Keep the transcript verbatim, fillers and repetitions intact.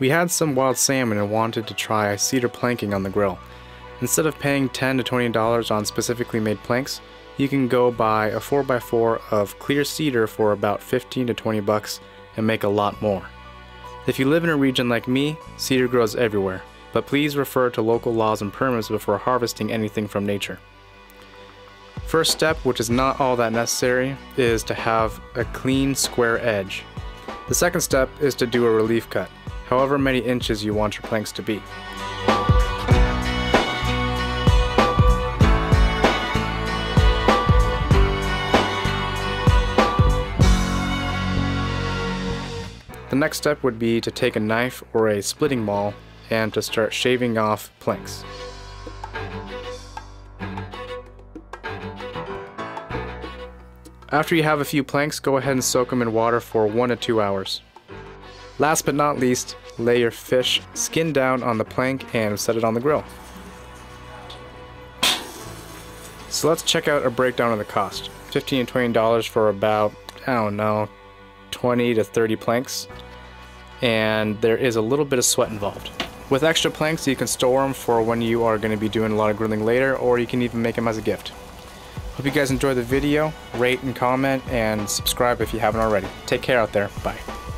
We had some wild salmon and wanted to try cedar planking on the grill. Instead of paying ten to twenty dollars on specifically made planks, you can go buy a four by four of clear cedar for about fifteen to twenty bucks and make a lot more. If you live in a region like me, cedar grows everywhere, but please refer to local laws and permits before harvesting anything from nature. First step, which is not all that necessary, is to have a clean square edge. The second step is to do a relief cut, however many inches you want your planks to be. The next step would be to take a knife or a splitting maul and to start shaving off planks. After you have a few planks, go ahead and soak them in water for one to two hours. Last but not least, lay your fish skin down on the plank and set it on the grill. So let's check out a breakdown of the cost. fifteen to twenty dollars for about, I don't know, twenty to thirty planks. And there is a little bit of sweat involved. With extra planks, you can store them for when you are going to be doing a lot of grilling later, or you can even make them as a gift. Hope you guys enjoyed the video. Rate and comment and subscribe if you haven't already. Take care out there. Bye.